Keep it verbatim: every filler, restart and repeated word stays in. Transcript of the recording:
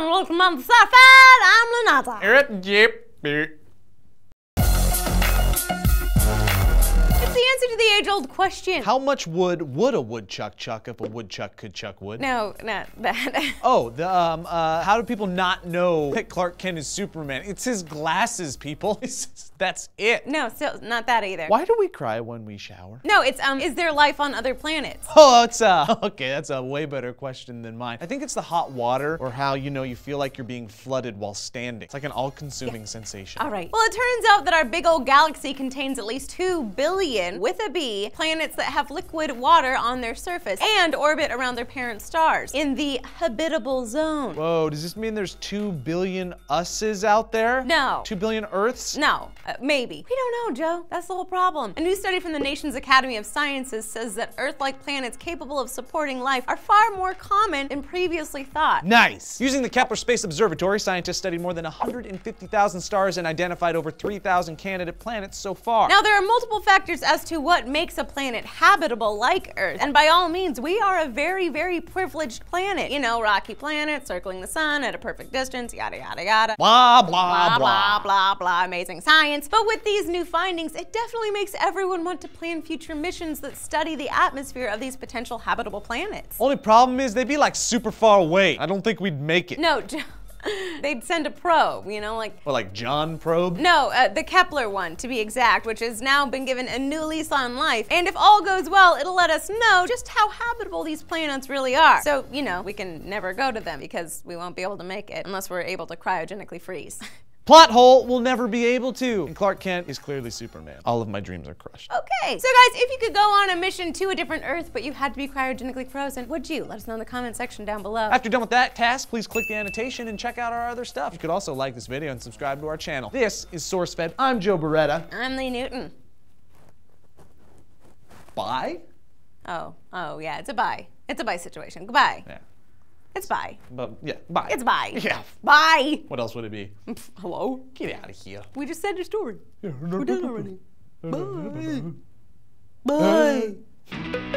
and welcome on SourceFed. I'm Lunata. It's the answer to the age-old question. How much wood would a woodchuck chuck if a woodchuck could chuck wood? No, not that. Oh, the, um, uh, how do people not know that Clark Kent is Superman? It's his glasses, people. That's it. No, still not that either. Why do we cry when we shower? No, it's um, is there life on other planets? Oh, it's uh, okay, that's a way better question than mine. I think it's the hot water or how, you know, you feel like you're being flooded while standing. It's like an all-consuming yeah. sensation. All right. Well, it turns out that our big old galaxy contains at least two billion, with a B, planets that have liquid water on their surface and orbit around their parent stars in the habitable zone. Whoa, does this mean there's two billion us's out there? No. Two billion Earths? No. Uh, maybe. We don't know, Joe. That's the whole problem. A new study from the National Academy of Sciences says that Earth-like planets capable of supporting life are far more common than previously thought. Nice! Using the Kepler Space Observatory, scientists studied more than one hundred fifty thousand stars and identified over three thousand candidate planets so far. Now, there are multiple factors as to what makes a planet habitable like Earth, and by all means, we are a very, very privileged planet. You know, rocky planet, circling the sun at a perfect distance, yada, yada, yada. Blah, blah, blah. Blah, blah, blah, blah. Amazing science. But with these new findings, it definitely makes everyone want to plan future missions that study the atmosphere of these potential habitable planets. Only problem is they'd be like super far away. I don't think we'd make it. No, they'd send a probe, you know, like... Well, like John probe? No, uh, the Kepler one, to be exact, which has now been given a new lease on life. And if all goes well, it'll let us know just how habitable these planets really are. So, you know, we can never go to them because we won't be able to make it unless we're able to cryogenically freeze. Plot hole, we'll never be able to. And Clark Kent is clearly Superman. All of my dreams are crushed. Okay, so guys, if you could go on a mission to a different Earth, but you had to be cryogenically frozen, would you? Let us know in the comment section down below. After you're done with that task, please click the annotation and check out our other stuff. You could also like this video and subscribe to our channel. This is SourceFed. I'm Joe Beretta. I'm Lee Newton. Bye? Oh, oh yeah, it's a bye. It's a bye situation. Goodbye. Yeah. It's bye. But yeah, bye. It's bye. Yeah. Bye. What else would it be? Hello? Get out of here. We just said your story. Yeah. We're done already. Bye. Bye. Bye.